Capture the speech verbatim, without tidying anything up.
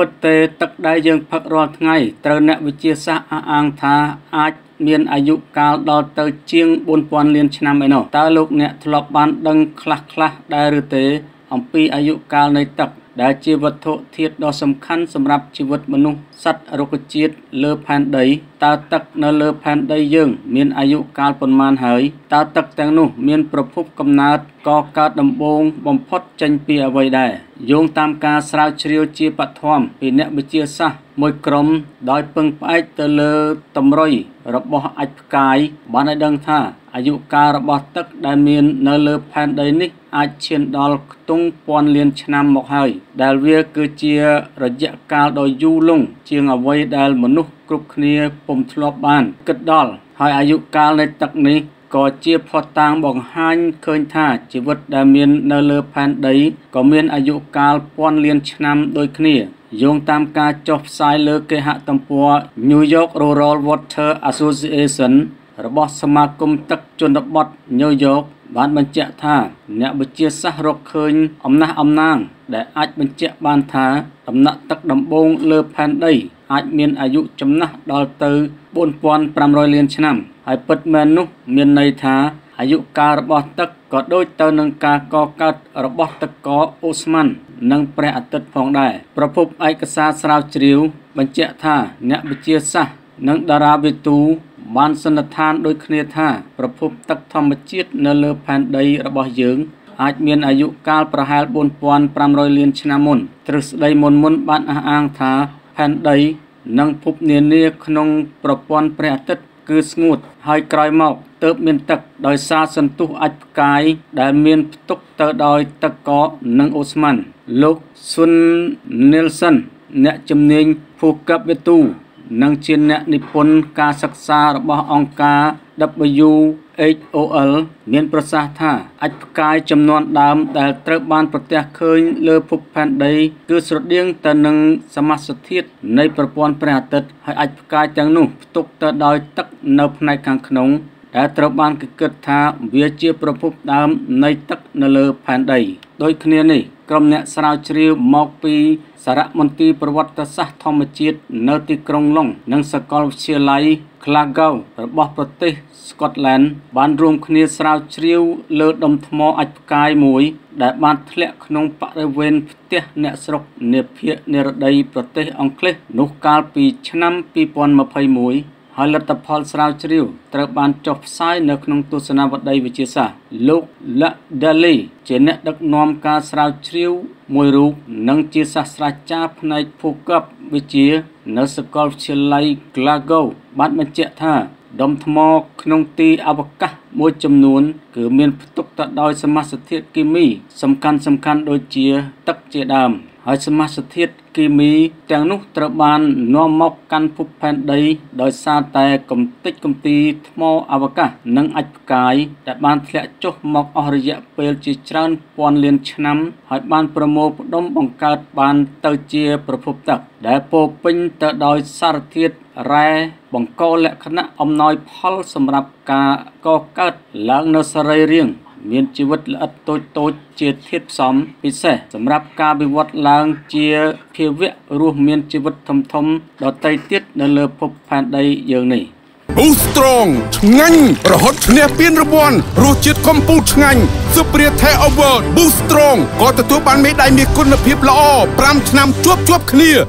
ปเตตักได้ยังพักรอไงเตอร์เนวิเชียสะอ่างทาอาเมียนอายุกาลดอเตอร์เชียงบนปอนเลียนชนะไม่นอตาลูกเนี่ยทลบบันดังคลักคลักได้หรือเตออัมพีอายุกาลในตักได้ชีวิตโทเทียดดอสำคัญสำหรับชีวิตมนุษย์สัตว์โรคจิตเลือพันใดตาตักเนเลือพันใดยังเมียนอายุกาลประมาณหายตาตักแตงนุเมียนประพบกำนัดก่อการดำบงบ่มพดจันเปียไว้ได้โยงตามการสาวเชียวจีปัททอมปีเนบิเชียซะมวยกรมดอยพึงไปเตลตมรอยระบบอัจกายบ้านดังท่าอายุการระบบตักได้เมียนเนเลือพันใดนิกอาเชียนดอลตุงปอนเลียนชนะหมอกหายดาเวียคือเชียระยะกาลดอยยูลงเชียงเอาไว้ดามนุษย์กรุบเนียปมทลบบ้านกึดดอลหายอายุกาลในตักนี้ก็เชียพอต่างบอกหันเคยท่าชีวิตดาเมียนเนเลือพันใดก็เมียนอายุกาลปอนเลียนชนะโดยเนียโยงตามการจบสายเลือกเกหะตำปัวนิวยอร์กโรลวอเตอร์แอสโซซิเอชันระบบสมาคมตักจนระบบนิวยอร์กบ้านบรรเจาะท่าเนบเชียสหรกเคยอำนาจอำนางได้อาจบรรเจาะบ้านท่าตำหนักตักดำบงเลือพันใดอาจเมียนอายุจำนักดอลเตอร์บนปอนปรามรอยเลียนชนะไอเปิดเมนุเมียนในท่าอายุการระบบตักก็โดยเตอร์นังกากอกัดระบบตะกออุสมันนังแปรอัตต์พองได้ประพบไอกษาสราวจริวบรรเจาะท่าเนบเชียสนังดาราเวตูบ้านสนทานโดยเคลียท่าประพบตักธรรมจิตเนเลือพันใดระบอบยืงอาจเมียนอายุกาลประหารบนปอนปรามรอยเลียนชนะมนตรึกใดมนมนบ้านอ่างท่าพันใดนังพบเนียนเนียขนงประปอนแปรตัดคือสงุดหายกลายหมอกเติบเมียนตักโดยซาสันตุอัจกายได้เมียนตุกเตอโดยตะกอนังอุสมันลูกซุนเนลสันเนจำเนียงผูกกับเวตูนังเชียนเนนิพนธ์การศึกษาระบบองค์การ ดับเบิลยู เอช โอ แอล เมียนประสาท่าอัจกายจำนวนดามแต่เติบบานประเทศเคยเลือพบแผ่นใดคือสุดเดียงแต่นังสมัสถิตในประปอนแปรตัดให้อัจกายจังนุ่มตุกตะดอยตักนับในกลางขนมแต่เติบบานเกิดท่าเวียเจียประพบดามในตักนเลือแผ่นใดโดยเคลียนี่กรมเนสราวจริวมอกปีสารมนตรีประวัติศาสตร์ธรรมจิตเนติกรงลงนังสกอลเชียไลคลาเกลระประเทศสกอตแลนด์บ้านรวมคณีสราวจริวเลือดมทมออัจกายมวยได้บ้านทะเลขนงปะเรเวนเตะเนสรกเนเพียเนรดัยประเทศอังกฤษนุกาลปีชนำปีปอนมาพายมวยหายลัตพอลสราวจริวตระบานจบไซน์ในขนมตุสนาวัดใดวิเชียสะลูกละเดลีเจเนดักนอมกาสราวจริวมวยรูปนังเจียสสราชาพนัยผูกกับวิเชียนสกอลเชลัยกลาโกบ้านมันเจท่าดมทมอขนมตีอวกาศมวยจำนวนคือเมียนตุกตะดอยสมัสเทียกิมีสำคัญสำคัญโดยเจียตักเจดามหายสมัสเทียกิมีแตงนุตระบานนอมมอกกันผุแผ่นใดโดยซาแต่กมติกมตีทมออวกาศนังอัจกายแต่บานเทะจกมอกอริยะเปลจิจรันปอนเลียนชนะหายบานประโมปดมบังการบานเตอเจียประพบตักได้โปปิงตะดอยสารเทียดแร่บังโกและคณะอมนอยพอลสำหรับกาก็เกิดหลังนสไรเรียงเมียนชีวิตละโตโตเจียเทียบสมพิเศษสำหรับการวิวัฒน์ลางเจียเพียเวรูเมียนชีวิตทำทมดอไตเทียดในเลือพบแผ่นใดอย่างนี้บูสตรองงันรหัสเนียเปียนระบวนรูจิตคอมพูชงันสุเปรียเทอเวอร์บูสตรองก็จะตัวปันไม่ได้มีคุณภาพละอ้อพรำนำจวบจวบเคลีย